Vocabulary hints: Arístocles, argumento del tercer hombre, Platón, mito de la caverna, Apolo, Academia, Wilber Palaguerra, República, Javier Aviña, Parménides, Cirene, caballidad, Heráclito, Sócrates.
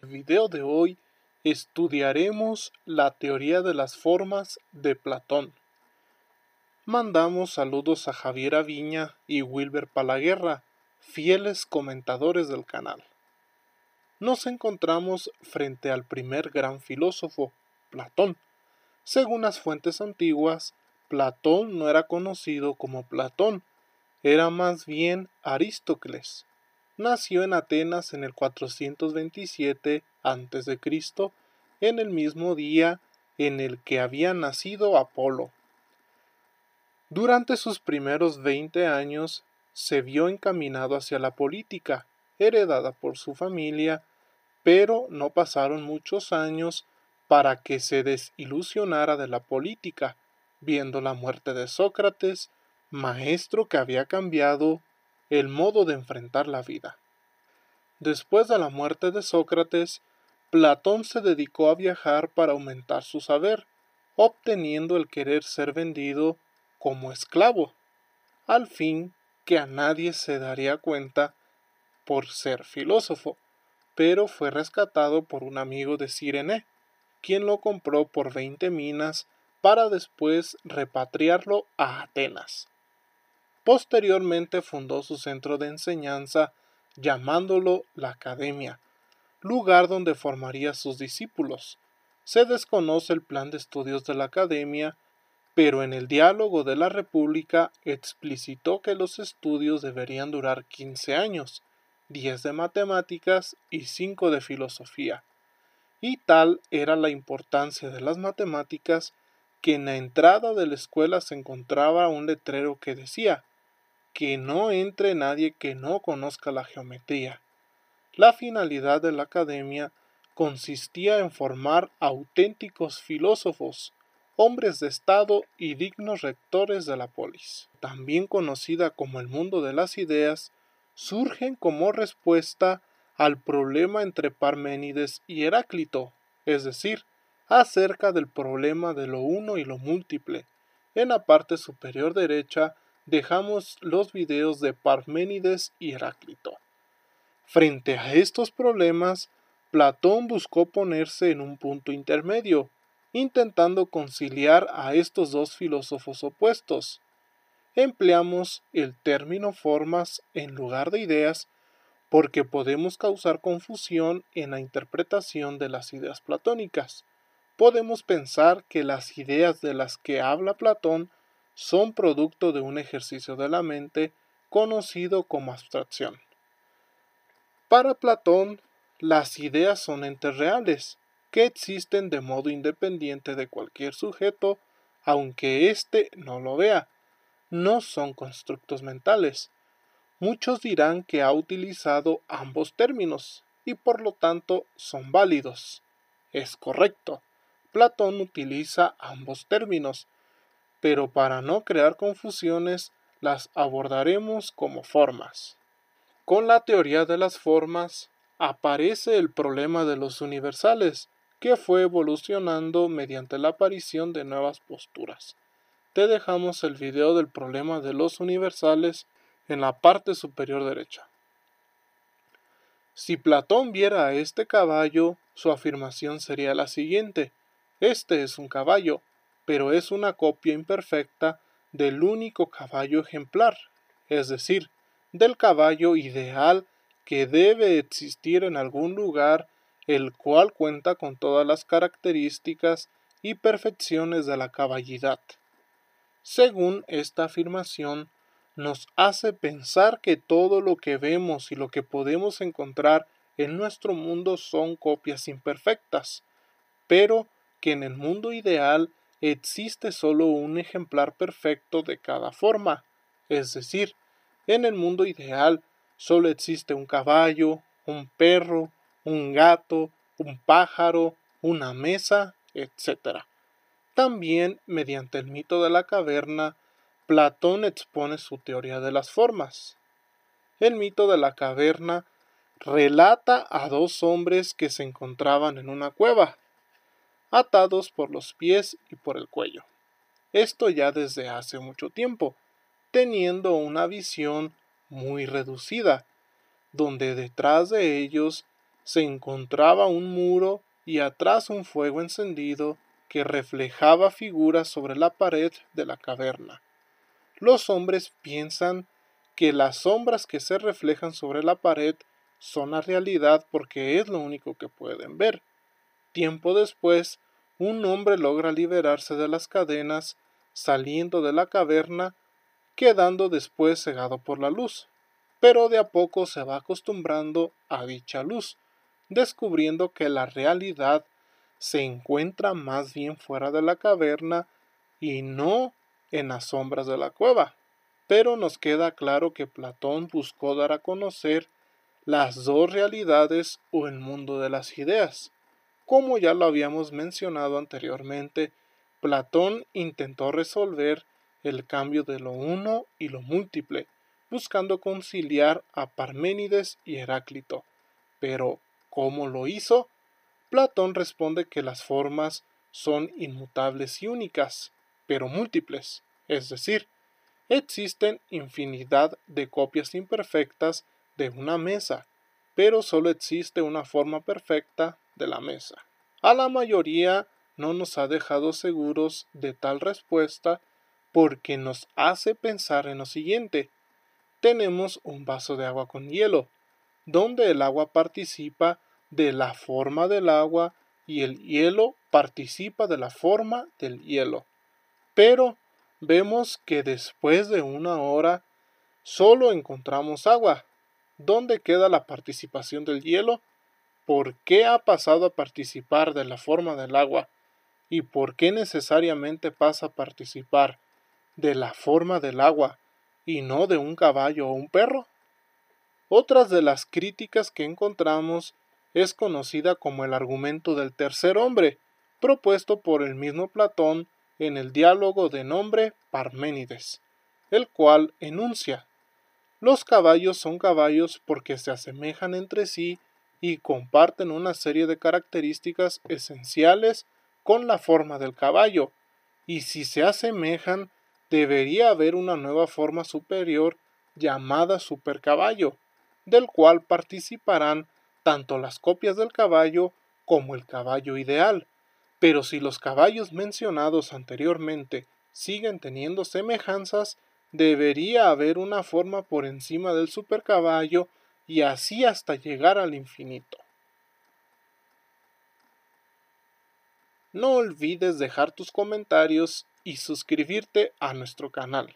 En el video de hoy estudiaremos la teoría de las formas de Platón. Mandamos saludos a Javier Aviña y Wilber Palaguerra, fieles comentadores del canal. Nos encontramos frente al primer gran filósofo, Platón. Según las fuentes antiguas, Platón no era conocido como Platón, era más bien Arístocles. Nació en Atenas en el 427 a.C., en el mismo día en el que había nacido Apolo. Durante sus primeros 20 años se vio encaminado hacia la política, heredada por su familia, pero no pasaron muchos años para que se desilusionara de la política, viendo la muerte de Sócrates, maestro que había cambiado el modo de enfrentar la vida. Después de la muerte de Sócrates, Platón se dedicó a viajar para aumentar su saber, obteniendo el querer ser vendido como esclavo, al fin que a nadie se daría cuenta por ser filósofo, pero fue rescatado por un amigo de Cirene, quien lo compró por 20 minas para después repatriarlo a Atenas. Posteriormente fundó su centro de enseñanza llamándolo la Academia, lugar donde formaría sus discípulos. Se desconoce el plan de estudios de la Academia, pero en el diálogo de la República explicitó que los estudios deberían durar 15 años, 10 de matemáticas y 5 de filosofía. Y tal era la importancia de las matemáticas que en la entrada de la escuela se encontraba un letrero que decía: que no entre nadie que no conozca la geometría. La finalidad de la Academia consistía en formar auténticos filósofos, hombres de Estado y dignos rectores de la polis. También conocida como el mundo de las ideas, surgen como respuesta al problema entre Parménides y Heráclito, es decir, acerca del problema de lo uno y lo múltiple. En la parte superior derecha dejamos los videos de Parménides y Heráclito. Frente a estos problemas, Platón buscó ponerse en un punto intermedio, intentando conciliar a estos dos filósofos opuestos. Empleamos el término formas en lugar de ideas porque podemos causar confusión en la interpretación de las ideas platónicas. Podemos pensar que las ideas de las que habla Platón son producto de un ejercicio de la mente conocido como abstracción. Para Platón, las ideas son entes reales, que existen de modo independiente de cualquier sujeto, aunque éste no lo vea. No son constructos mentales. Muchos dirán que ha utilizado ambos términos, y por lo tanto son válidos. Es correcto. Platón utiliza ambos términos, pero para no crear confusiones las abordaremos como formas. Con la teoría de las formas aparece el problema de los universales, que fue evolucionando mediante la aparición de nuevas posturas. Te dejamos el video del problema de los universales en la parte superior derecha. Si Platón viera a este caballo, su afirmación sería la siguiente: este es un caballo, pero es una copia imperfecta del único caballo ejemplar, es decir, del caballo ideal que debe existir en algún lugar, el cual cuenta con todas las características y perfecciones de la caballidad. Según esta afirmación, nos hace pensar que todo lo que vemos y lo que podemos encontrar en nuestro mundo son copias imperfectas, pero que en el mundo ideal existe solo un ejemplar perfecto de cada forma, es decir, en el mundo ideal solo existe un caballo, un perro, un gato, un pájaro, una mesa, etc. También, mediante el mito de la caverna, Platón expone su teoría de las formas. El mito de la caverna relata a dos hombres que se encontraban en una cueva, atados por los pies y por el cuello. Esto ya desde hace mucho tiempo, teniendo una visión muy reducida, donde detrás de ellos se encontraba un muro y atrás un fuego encendido que reflejaba figuras sobre la pared de la caverna. Los hombres piensan que las sombras que se reflejan sobre la pared son la realidad porque es lo único que pueden ver. Tiempo después, un hombre logra liberarse de las cadenas, saliendo de la caverna, quedando después cegado por la luz, pero de a poco se va acostumbrando a dicha luz, descubriendo que la realidad se encuentra más bien fuera de la caverna y no en las sombras de la cueva. Pero nos queda claro que Platón buscó dar a conocer las dos realidades o el mundo de las ideas. Como ya lo habíamos mencionado anteriormente, Platón intentó resolver el cambio de lo uno y lo múltiple, buscando conciliar a Parménides y Heráclito. Pero, ¿cómo lo hizo? Platón responde que las formas son inmutables y únicas, pero múltiples, es decir, existen infinidad de copias imperfectas de una mesa, pero solo existe una forma perfecta de la mesa. A la mayoría no nos ha dejado seguros de tal respuesta porque nos hace pensar en lo siguiente. Tenemos un vaso de agua con hielo, donde el agua participa de la forma del agua y el hielo participa de la forma del hielo. Pero vemos que después de una hora solo encontramos agua. ¿Dónde queda la participación del hielo? ¿Por qué ha pasado a participar de la forma del agua? ¿Y por qué necesariamente pasa a participar de la forma del agua y no de un caballo o un perro? Otras de las críticas que encontramos es conocida como el argumento del tercer hombre, propuesto por el mismo Platón en el diálogo de nombre Parménides, el cual enuncia: los caballos son caballos porque se asemejan entre sí y comparten una serie de características esenciales con la forma del caballo, y si se asemejan, debería haber una nueva forma superior llamada supercaballo, del cual participarán tanto las copias del caballo como el caballo ideal. Pero si los caballos mencionados anteriormente siguen teniendo semejanzas, debería haber una forma por encima del supercaballo y así hasta llegar al infinito. No olvides dejar tus comentarios y suscribirte a nuestro canal.